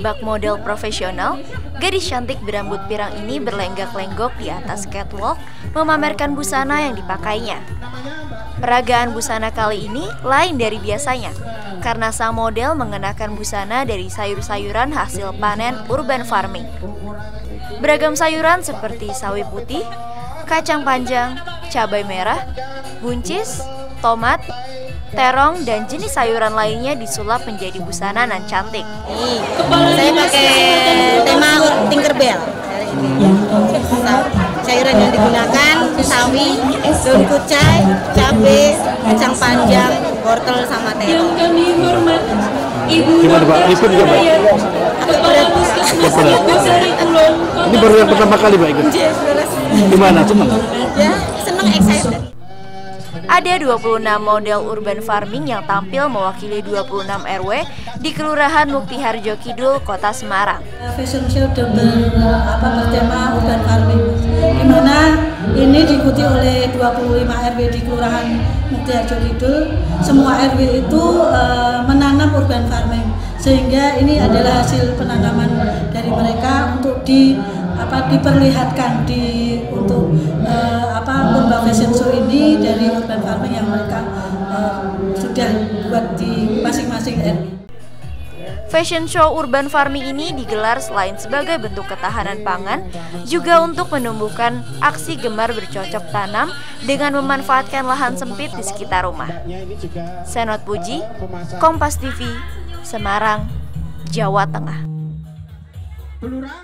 Bak model profesional, gadis cantik berambut pirang ini berlenggak-lenggok di atas catwalk memamerkan busana yang dipakainya. Peragaan busana kali ini lain dari biasanya, karena sang model mengenakan busana dari sayur-sayuran hasil panen urban farming. Beragam sayuran seperti sawi putih, kacang panjang, cabai merah, buncis, tomat, terong dan jenis sayuran lainnya disulap menjadi busana nan cantik. Saya pakai tema Tinkerbell. Sayuran yang digunakan sawi, daun kucai, cabai, kacang panjang, wortel sama terong. Gimana Pak? Ikut juga Pak? Ini baru yang pertama kali Pak ikut. Gimana? Senang? Ya, senang, excited. Ada 26 model urban farming yang tampil mewakili 26 RW di Kelurahan Muktiharjo Kidul, Kota Semarang. Fashion show double bertema urban farming, di mana ini diikuti oleh 25 RW di Kelurahan Muktiharjo Kidul. Semua RW itu menanam urban farming, sehingga ini adalah hasil penanaman dari mereka untuk diperlihatkan lomba fashion show ini dari urban farming yang mereka sudah buat di masing-masing RW. Fashion show urban farming ini digelar selain sebagai bentuk ketahanan pangan, juga untuk menumbuhkan aksi gemar bercocok tanam dengan memanfaatkan lahan sempit di sekitar rumah. Senot Puji, Kompas TV, Semarang, Jawa Tengah.